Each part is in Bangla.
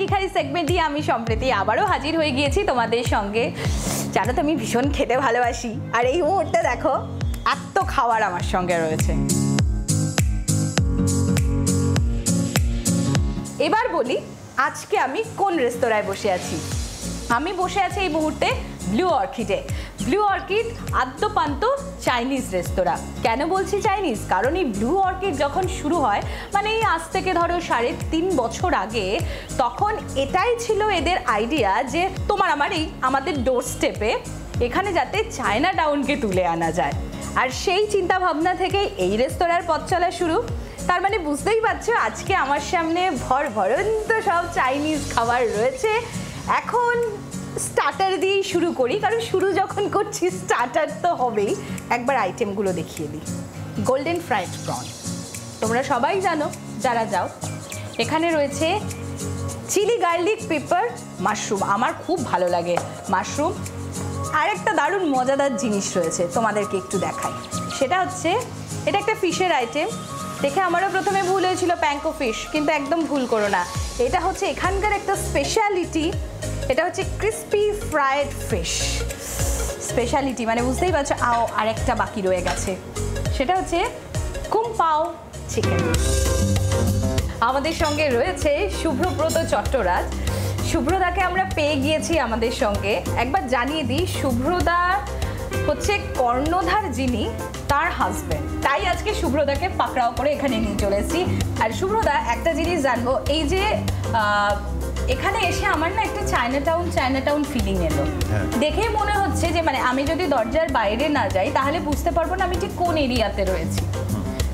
কিখারি সেগমেন্ট দিয়ে আমি সম্প্রতি আবারও হাজির হয়ে গিয়েছি তোমাদের সঙ্গে। জানো তো আমি ভীষণ খেতে ভালোবাসি, আর এই মুহূর্তে দেখো এত খাবার আমার সঙ্গে রয়েছে। এবার বলি আজকে আমি কোন রেস্তোরাঁয় বসে আছি। আমি বসে আছি এই মুহূর্তে ব্লু অর্কিডে। ব্লু অর্কিড আদ্যপান্ত চাইনিজ রেস্তোরাঁ। কেন বলছি চাইনিজ? কারণ এই ব্লু অর্কিড যখন শুরু হয়, মানে এই আজ থেকে ধরো 3.5 বছর আগে, তখন এটাই ছিল এদের আইডিয়া যে তোমার আমার এই আমাদের ডোর স্টেপে এখানে যাতে চায়না টাউনকে তুলে আনা যায়। আর সেই চিন্তাভাবনা থেকে এই রেস্তোরাঁর পথ চলা শুরু। তার মানে বুঝতেই পারছো আজকে আমার সামনে ভরভরন্ত সব চাইনিজ খাবার রয়েছে। এখন স্টার্টার দিয়েই শুরু করি, কারণ শুরু যখন করছি স্টার্টার তো হবেই। একবার আইটেমগুলো দেখিয়ে দিই। গোল্ডেন ফ্রাইড প্রন, তোমরা সবাই জানো যারা যাও। এখানে রয়েছে চিলি গার্লিক পেপার মাশরুম, আমার খুব ভালো লাগে মাশরুম। আর একটা দারুণ মজাদার জিনিস রয়েছে, তোমাদেরকে একটু দেখাই। সেটা হচ্ছে এটা একটা ফিশের আইটেম। দেখে আমারও প্রথমে ভুল হয়েছিল প্যাঙ্কো ফিশ, কিন্তু একদম ভুল করো না। এটা হচ্ছে এখানকার একটা স্পেশালিটি, এটা হচ্ছে ক্রিস্পি ফ্রায়েড ফিশ স্পেশালিটি, মানে বুঝতেই পারছো। আর একটা বাকি রয়ে গেছে, সেটা হচ্ছে কুমপাও চিকেন। আমাদের সঙ্গে রয়েছে শুভ্রব্রত চট্টরাজ। শুভ্রদাকে আমরা পেয়ে গিয়েছি আমাদের সঙ্গে। একবার জানিয়ে দিই, শুভ্রদা হচ্ছে কর্ণধার যিনি, তার হাজব্যান্ড। তাই আজকে শুভ্রদাকে পাকড়াও করে এখানে নিয়ে চলে এসেছি। আর শুভ্রদা, একটা জিনিস জানবো, এই যে এখানে এসে আমার না একটা চায়না টাউন ফিলিং এলো। দেখে মনে হচ্ছে যে মানে আমি যদি দরজার বাইরে না যাই তাহলে বুঝতে পারবো না আমি ঠিক কোন এরিয়াতে রয়েছি।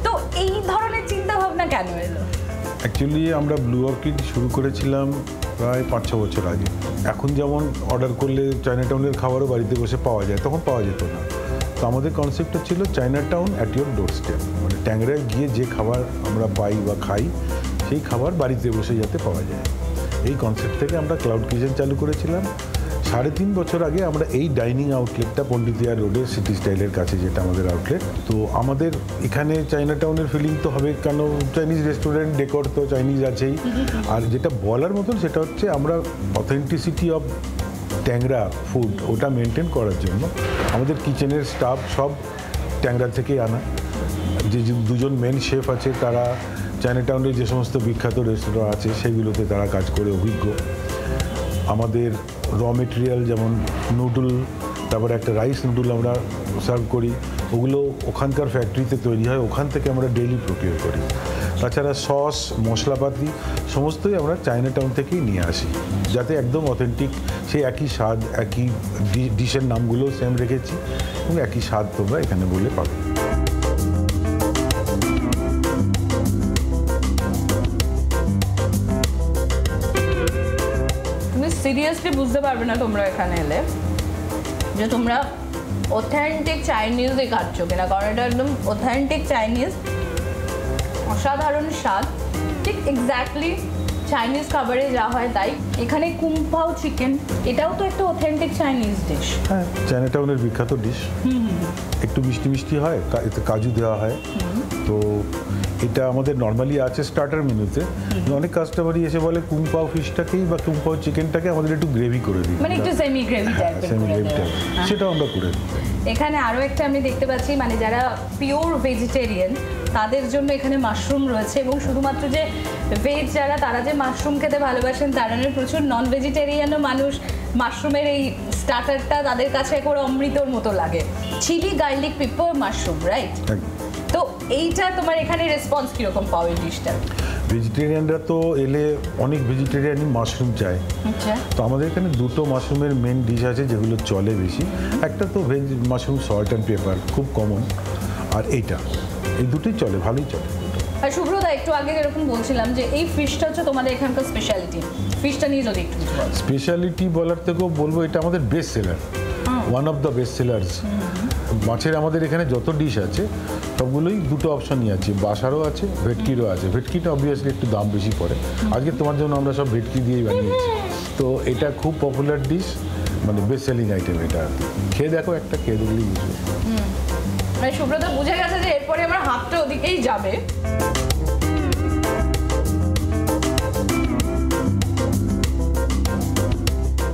তো এই ধরনের চিন্তা ভাবনা কেন এলো? অ্যাকচুয়ালি আমরা ব্লু অর্কিড শুরু করেছিলাম প্রায় 5-6 বছর আগে। এখন যেমন অর্ডার করলে চায়না টাউনের খাবারও বাড়িতে বসে পাওয়া যায়, তখন পাওয়া যেত না। তো আমাদের কনসেপ্টটা ছিল China town at your doorstep, মানে ট্যাংরায় গিয়ে যে খাবার আমরা পাই বা খাই সেই খাবার বাড়িতে বসে যাতে পাওয়া যায়। এই কনসেপ্ট থেকে আমরা ক্লাউড কিচেন চালু করেছিলাম 3.5 বছর আগে। আমরা এই ডাইনিং আউটলেটটা পন্ডিতিয়া রোডের সিটি স্টাইলের কাছে, যেটা আমাদের আউটলেট। তো আমাদের এখানে চায়না টাউনের ফিলিং তো হবে, কেন চাইনিজ রেস্টুরেন্ট, ডেকর তো চাইনিজ আছেই। আর যেটা বলার মতন সেটা হচ্ছে আমরা অথেন্টিসিটি অফ ট্যাংরা ফুড ওটা মেনটেন করার জন্য আমাদের কিচেনের স্টাফ সব ট্যাংরা থেকেই আনা। যে 2জন মেন শেফ আছে, তারা চায়না টাউনের যে সমস্ত বিখ্যাত রেস্তোরাঁ আছে সেগুলোতে তারা কাজ করে অভিজ্ঞ। আমাদের র মেটেরিয়াল যেমন নুডল, তারপরে একটা রাইস নুডল আমরা সার্ভ করি, ওগুলো ওখানকার ফ্যাক্টরিতে তৈরি হয়, ওখান থেকে আমরা ডেইলি প্রোকিউর করি। তাছাড়া সস, মশলাপাতি সমস্তই আমরা চায়না টাউন থেকেই নিয়ে আসি, যাতে একদম অথেন্টিক সেই একই স্বাদ, একই ডিশের নামগুলোও সেম রেখেছি এবং একই স্বাদ তোমরা এখানে বলে পাবে। সিরিয়াসলি বুঝতে পারবে না তোমরা এখানে এলে যে তোমরা অথেন্টিক চাইনিজই খাচ্ছ কিনা, কারণ এটা একদম অথেন্টিক চাইনিজ। অসাধারণ স্বাদ, ঠিক এক্স্যাক্টলি চাইনিজ খাবারে যা হয় তাই। এখানে কুমপাও চিকেন, এটাও তো একটা অথেন্টিক চাইনিজ ডিশ। হ্যাঁ, চায়না টাউনের বিখ্যাত ডিশ। একটু মিষ্টি মিষ্টি হয়, এতে কাজু দেওয়া হয়। তো এটা আমাদের নর্মালি আছে স্টার্টার মেনুতে। অনেক কাস্টমারই এসে বলে কুমপাও ফিশটাকেই বা কুমপাও চিকেনটাকে আমাদের একটু গ্রেভি করে দিই, মানে একটু সেমি গ্রেভি টাইপের, সেটাও আমরা করে দিই। এখানে আরও একটা আমি দেখতে পাচ্ছি, মানে যারা পিওর ভেজিটেরিয়ান তাদের জন্য এখানে মাশরুম রয়েছে। এবং শুধুমাত্র যে ভেজ যারা, তারা যে মাশরুম খেতে ভালোবাসেন তারা নয়, প্রচুর নন ভেজিটেরিয়ানও মানুষ মাশরুমের এই স্টার্টারটা তাদের কাছে করে অমৃতর মতো লাগে। Chilli garlic pepper mushroom, right? তো এইটা তোমার এখানে রেসপন্স কীরকম পাও এই ডিশটা? ভেজিটেরিয়ানরা তো এলে অনেক ভেজিটেরিয়ানই মাশরুম চায়। আচ্ছা, তো আমাদের এখানে 2টো মাশরুমের মেন ডিশ আছে যেগুলো চলে বেশি। একটা তো veg mushroom salt and pepper, খুব কমন। আর এইটা, এই দুটোই চলে, ভালোই চলে। আর শুভ্রদা, একটু আগে যেরকম বলছিলাম যে এই ফিশটা হচ্ছে তোমাদের এখানকার স্পেশালিটি, ফিশটা নিয়ে যদি একটু স্পেশালিটি বলার থেকেও বলবো এটা আমাদের best seller, one of the best sellers. মাছের আমাদের এখানে যত ডিশ আছে সবগুলোই 2টো অপশনই আছে, বাসারও আছে, ভেটকিরও আছে। ভেটকিটা অবভিয়াসলি একটু দাম বেশি পড়ে, আজকে তোমার জন্য আমরা সব ভেটকি দিয়েই বানিয়েছি। তো এটা খুব পপুলার ডিশ, মানে বেস্ট সেলিং আইটেম এটা। খেয়ে দেখো, একটা খেয়ে দেখলেই বুঝবে। মানে শুভ্রতা বুঝে গেছে যে এরপরে আমার হাতটা ওদিকেই যাবে।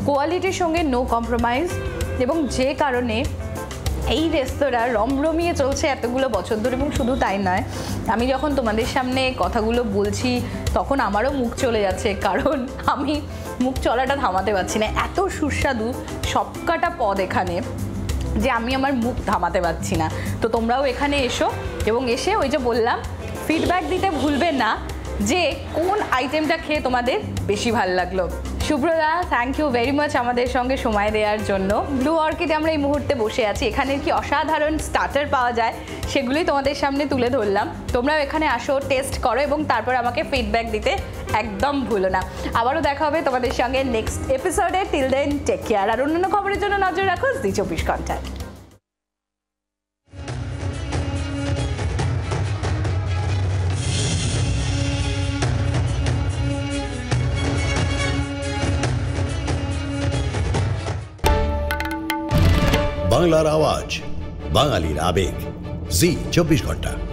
কোয়ালিটির সঙ্গে নো কম্প্রোমাইজ এবং যে কারণে এই রেস্তোরাঁ রমরমিয়ে চলছে এতগুলো বছর ধরে। এবং শুধু তাই নয়, আমি যখন তোমাদের সামনে কথাগুলো বলছি তখন আমারও মুখ চলে যাচ্ছে, কারণ আমি মুখ চলাটা থামাতে পারছি না। এত সুস্বাদু সবকটা পদ এখানে যে আমি আমার মুখ থামাতে পারছি না। তো তোমরাও এখানে এসো এবং এসে ওই যে বললাম ফিডব্যাক দিতে ভুলবে না যে কোন আইটেমটা খেয়ে তোমাদের বেশি ভালো লাগলো। শুভ্রদা, থ্যাংক ইউ ভেরি মাচ আমাদের সঙ্গে সময় দেওয়ার জন্য। ব্লু অর্কিডে আমরা এই মুহূর্তে বসে আছি, এখানে কি অসাধারণ স্টার্টার পাওয়া যায় সেগুলোই তোমাদের সামনে তুলে ধরলাম। তোমরাও এখানে আসো, টেস্ট করো এবং তারপর আমাকে ফিডব্যাক দিতে একদম ভুলো না। আবারও দেখা হবে তোমাদের সঙ্গে নেক্সট এপিসোডে। Till then take care. আর অন্যান্য খবরের জন্য নজর রাখো জি 24 ঘন্টায়। বাংলার আওয়াজ, বাঙালির আবেগ, জি 24 ঘন্টা।